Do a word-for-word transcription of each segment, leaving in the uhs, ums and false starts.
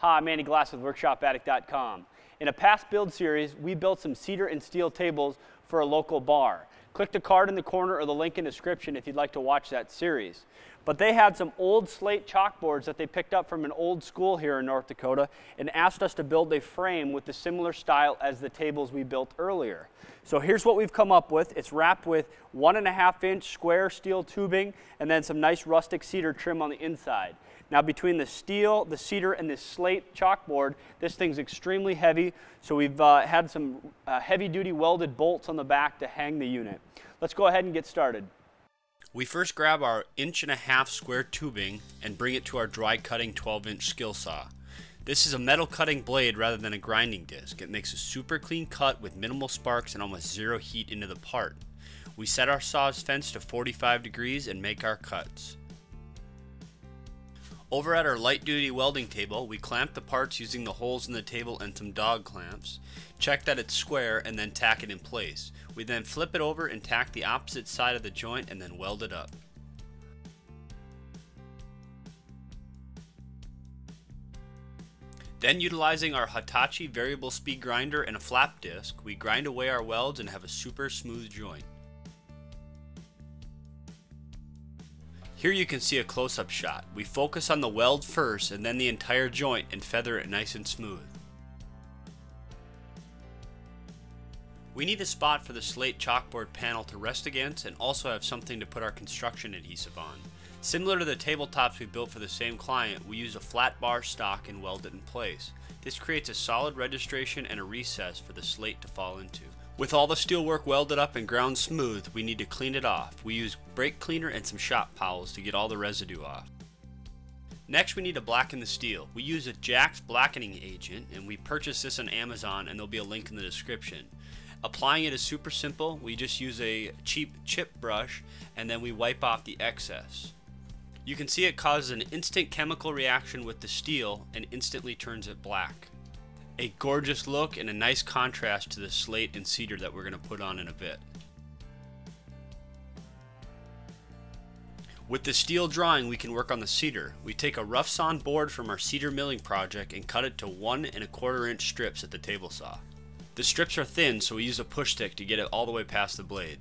Hi, I'm Andy Glass with Workshop Addict dot com. In a past build series, we built some cedar and steel tables for a local bar. Click the card in the corner or the link in the description if you'd like to watch that series. But they had some old slate chalkboards that they picked up from an old school here in North Dakota and asked us to build a frame with the similar style as the tables we built earlier. So here's what we've come up with. It's wrapped with one and a half inch square steel tubing and then some nice rustic cedar trim on the inside. Now between the steel, the cedar, and this slate chalkboard, this thing's extremely heavy, so we've uh, had some uh, heavy-duty welded bolts on the back to hang the unit. Let's go ahead and get started. We first grab our inch and a half square tubing and bring it to our dry cutting twelve inch skill saw. This is a metal cutting blade rather than a grinding disc. It makes a super clean cut with minimal sparks and almost zero heat into the part. We set our saw's fence to forty-five degrees and make our cuts. Over at our light duty welding table, we clamp the parts using the holes in the table and some dog clamps. Check that it's square and then tack it in place. We then flip it over and tack the opposite side of the joint and then weld it up. Then, utilizing our Hitachi variable speed grinder and a flap disc, we grind away our welds and have a super smooth joint. Here you can see a close-up shot. We focus on the weld first and then the entire joint and feather it nice and smooth. We need a spot for the slate chalkboard panel to rest against and also have something to put our construction adhesive on. Similar to the tabletops we built for the same client, we use a flat bar stock and weld it in place. This creates a solid registration and a recess for the slate to fall into. With all the steel work welded up and ground smooth, we need to clean it off. We use brake cleaner and some shop towels to get all the residue off. Next, we need to blacken the steel. We use a Jax blackening agent, and we purchased this on Amazon, and there'll be a link in the description. Applying it is super simple. We just use a cheap chip brush, and then we wipe off the excess. You can see it causes an instant chemical reaction with the steel and instantly turns it black. A gorgeous look and a nice contrast to the slate and cedar that we're going to put on in a bit. With the steel drawing, we can work on the cedar. We take a rough sawn board from our cedar milling project and cut it to one and a quarter inch strips at the table saw. The strips are thin, so we use a push stick to get it all the way past the blade.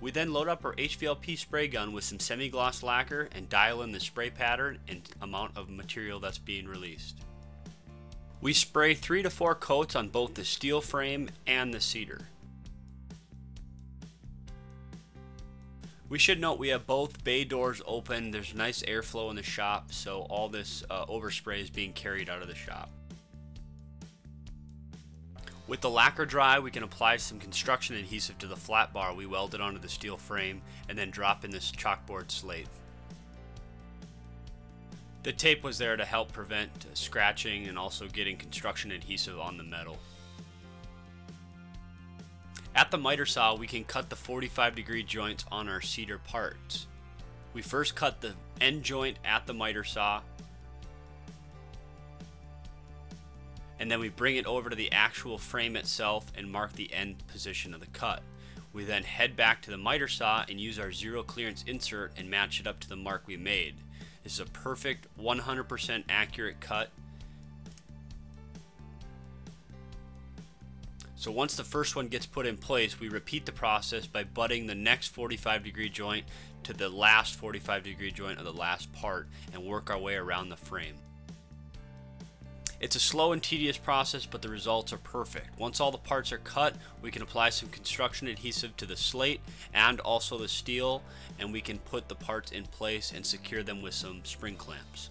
We then load up our H V L P spray gun with some semi-gloss lacquer and dial in the spray pattern and amount of material that's being released. We spray three to four coats on both the steel frame and the cedar. We should note we have both bay doors open. There's nice airflow in the shop, so all this uh, overspray is being carried out of the shop. With the lacquer dry, we can apply some construction adhesive to the flat bar we welded onto the steel frame and then drop in this chalkboard slate. The tape was there to help prevent scratching and also getting construction adhesive on the metal. At the miter saw, we can cut the forty-five degree joints on our cedar parts. We first cut the end joint at the miter saw, and then we bring it over to the actual frame itself and mark the end position of the cut. We then head back to the miter saw and use our zero clearance insert and match it up to the mark we made. This is a perfect one hundred percent accurate cut. So once the first one gets put in place, we repeat the process by butting the next forty-five degree joint to the last forty-five degree joint of the last part and work our way around the frame. It's a slow and tedious process, but the results are perfect. Once all the parts are cut, we can apply some construction adhesive to the slate and also the steel, and we can put the parts in place and secure them with some spring clamps.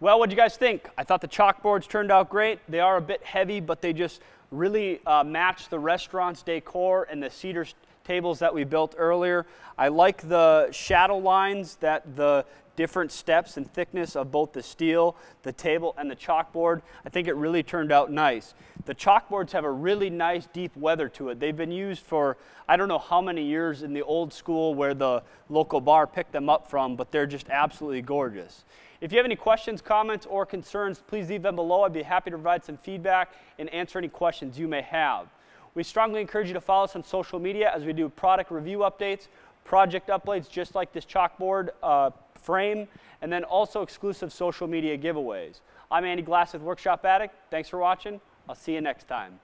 Well, what do you guys think? I thought the chalkboards turned out great. They are a bit heavy, but they just really uh, match the restaurant's decor and the cedar tables that we built earlier. I like the shadow lines that the different steps and thickness of both the steel, the table, and the chalkboard. I think it really turned out nice. The chalkboards have a really nice deep weather to it. They've been used for I don't know how many years in the old school where the local bar picked them up from, but they're just absolutely gorgeous. If you have any questions, comments, or concerns, please leave them below. I'd be happy to provide some feedback and answer any questions you may have. We strongly encourage you to follow us on social media as we do product review updates, project updates just like this chalkboard uh, frame, and then also exclusive social media giveaways. I'm Andy Glass with Workshop Addict. Thanks for watching. I'll see you next time.